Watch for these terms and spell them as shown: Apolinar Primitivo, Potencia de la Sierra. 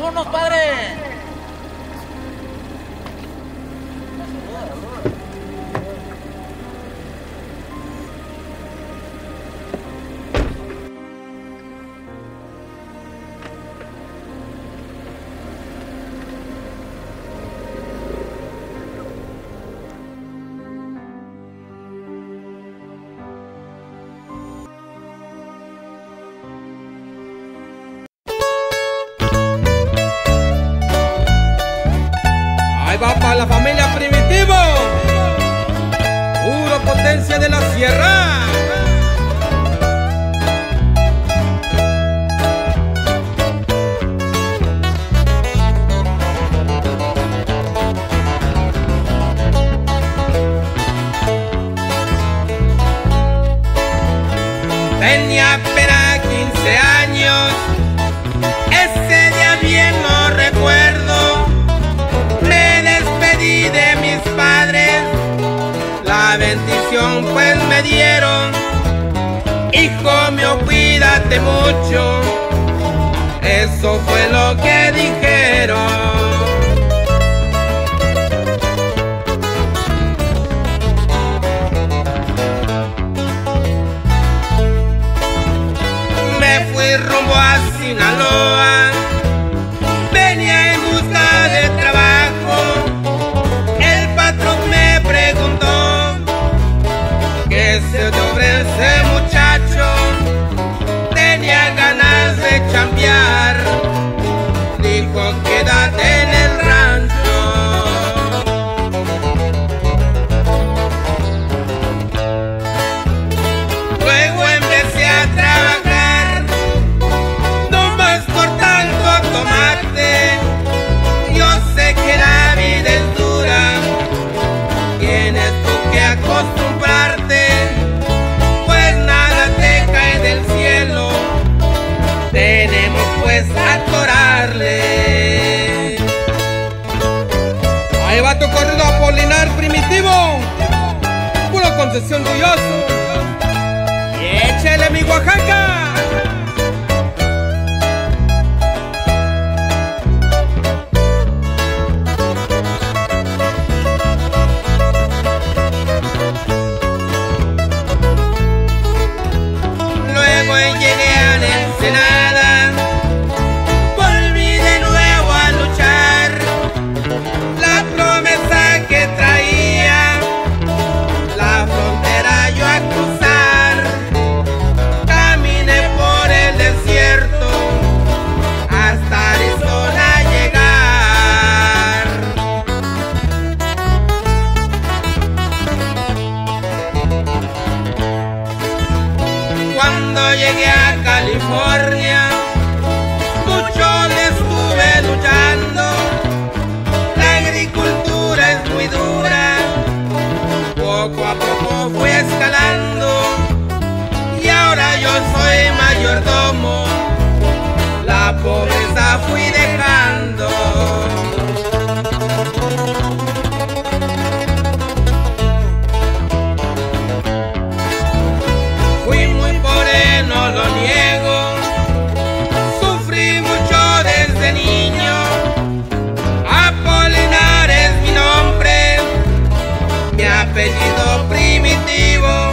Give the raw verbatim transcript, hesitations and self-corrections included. ¡Vámonos, padre! Va para la familia Primitivo, puro potencia de la sierra. Tenía apenas quince años, ese día bien lo recuerdo. De mis padres la bendición pues me dieron: hijo mío, cuídate mucho. Eso fue lo que dijeron. Me fui rumbo a Sinaloa, venía en busca de trabajo. Se te ofrece, muchacho, tenía ganas de chambear. Dijo, quédate en el rancho. Luego empecé a trabajar, nomás cortando tomate. Yo sé que la vida es dura, tienes tú que acostumbrarte. Tenemos pues a atorarle. Ahí va tu corrido Apolinar Primitivo, puro concesión orgulloso. Y échale mi Oaxaca. Luego llegué a la Ensenada, llegué a California, mucho le estuve luchando. La agricultura es muy dura, poco a poco fui escalando. Y ahora yo soy mayordomo, la pobreza fui dejando. Apellido Primitivo.